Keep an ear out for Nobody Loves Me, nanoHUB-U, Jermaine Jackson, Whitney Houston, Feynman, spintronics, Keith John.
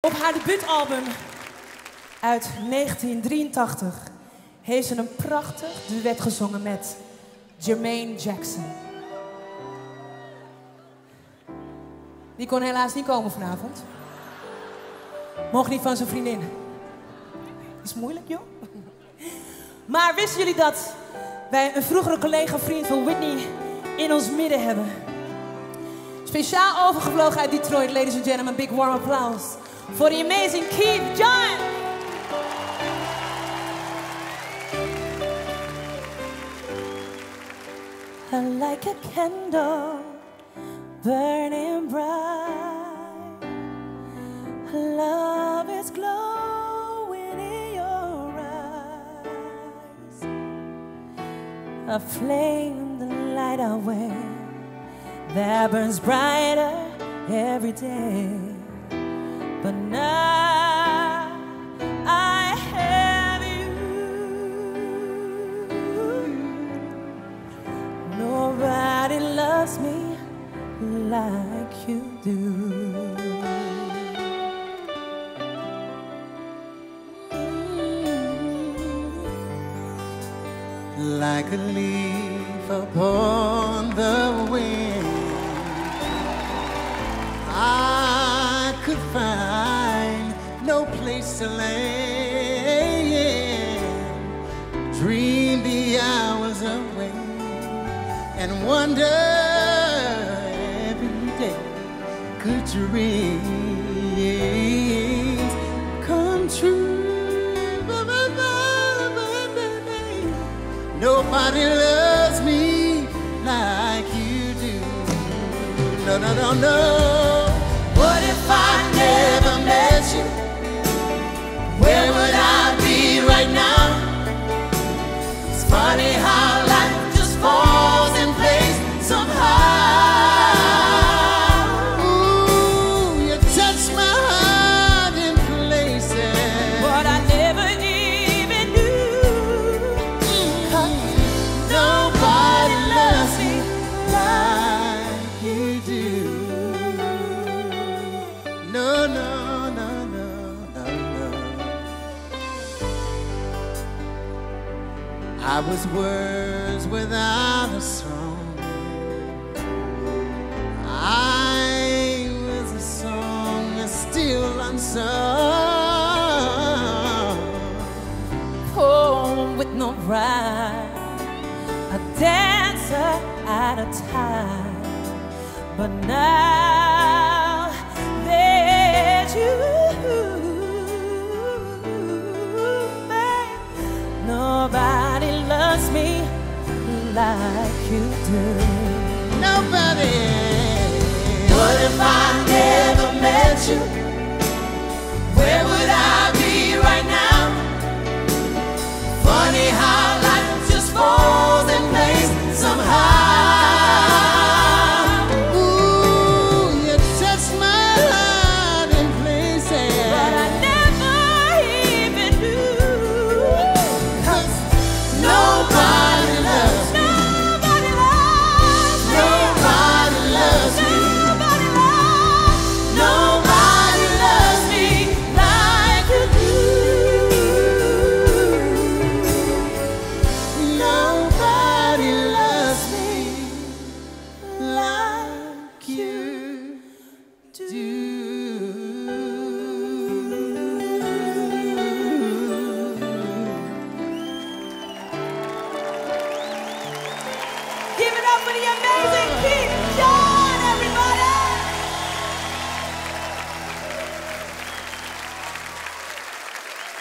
Op haar debuutalbum uit 1983 heeft ze een prachtig duet gezongen met Jermaine Jackson. Die kon helaas niet komen vanavond. Mocht niet van zijn vriendin. Is moeilijk, joh. Maar wisten jullie dat wij een vroegere collega, vriend van Whitney, in ons midden hebben? Speciaal overgevlogen uit Detroit, ladies and gentlemen, big warm applause for the amazing Keith John. I'm like a candle burning bright. Love is glowing in your eyes. A flame, the light I wear, that burns brighter every day. But now I have you. Nobody loves me like you do. Like a leaf upon the wind, I could find no place to lay, dream the hours away, and wonder every day, could dreams come true? Nobody loves me like you do. No, no, no, no. What if I never met you? Where would I be right now? It's funny how life just falls in place somehow. Ooh, you touch my heart in places what I never even knew. Nobody loves me like you do. No, no, no, no, no, no. I was words without a song. I was a song that's still unsung. Poem with no rhyme, a dancer at a time, but now. Nobody loves me like you do. Nobody. What if I never met you? Where would I be right now? Funny how life just falls in place somehow. Ooh, you touch my heart in places that I never even knew. Give it up for the amazing.